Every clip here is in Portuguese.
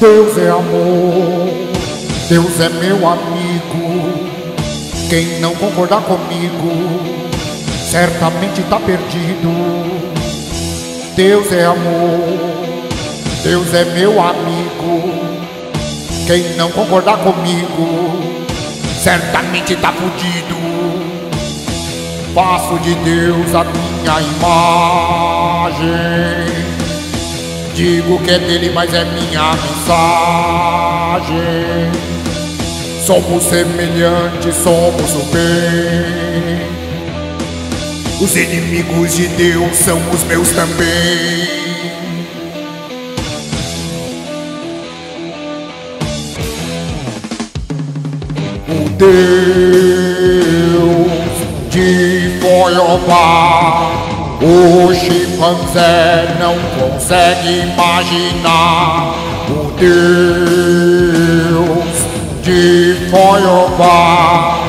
Deus é amor, Deus é meu amigo. Quem não concordar comigo, certamente tá perdido. Deus é amor, Deus é meu amigo. Quem não concordar comigo, certamente tá fudido. Faço de Deus a minha imagem. Digo que é dele, mas é minha mensagem. Somos semelhantes, somos o bem. Os inimigos de Deus são os meus também. O Deus de Feuerbach, o chimpanzé não consegue imaginar. O Deus de Feuerbach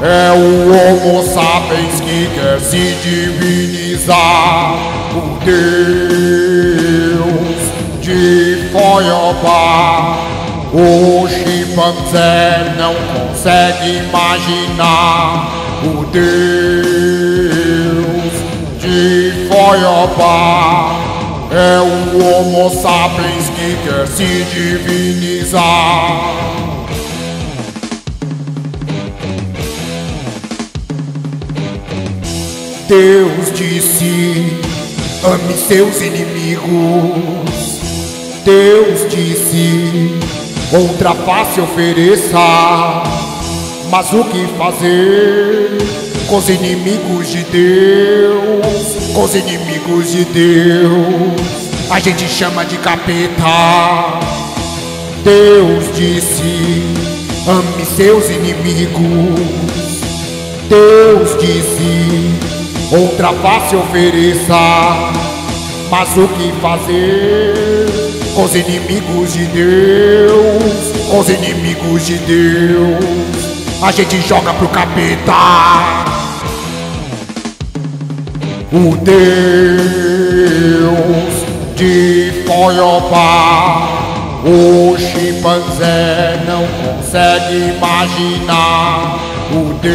é o Homo sapiens que quer se divinizar. O Deus de Feuerbach, o chimpanzé não consegue imaginar. O Deus de Feuerbach é o Homo sapiens que quer se divinizar. Deus disse: ame seus inimigos. Deus disse: outra face ofereça. Mas o que fazer com os inimigos de Deus? Com os inimigos de Deus a gente chama de capeta. Deus disse: ame seus inimigos. Deus disse: outra face ofereça. Mas o que fazer com os inimigos de Deus? Com os inimigos de Deus a gente joga pro capeta. O Deus de Feuerbach, o chimpanzé não consegue imaginar. O Deus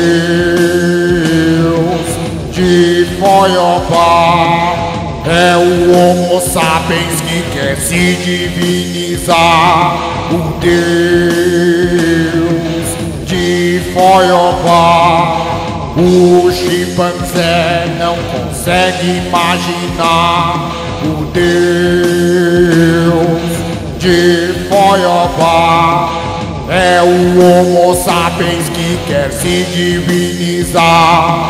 de Feuerbach é o Homo sapiens que quer se divinizar. O Deus de Feuerbach, o chimpanzé não consegue imaginar. O Deus de Feuerbach é o Homo sapiens que quer se divinizar.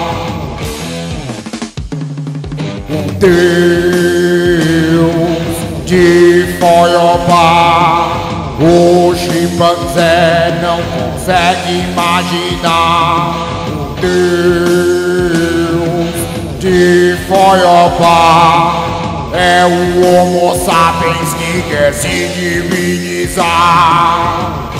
O Deus de Feuerbach, o chimpanzé não consegue imaginar. O Deus de Feuerbach é o Homo sapiens que quer se divinizar.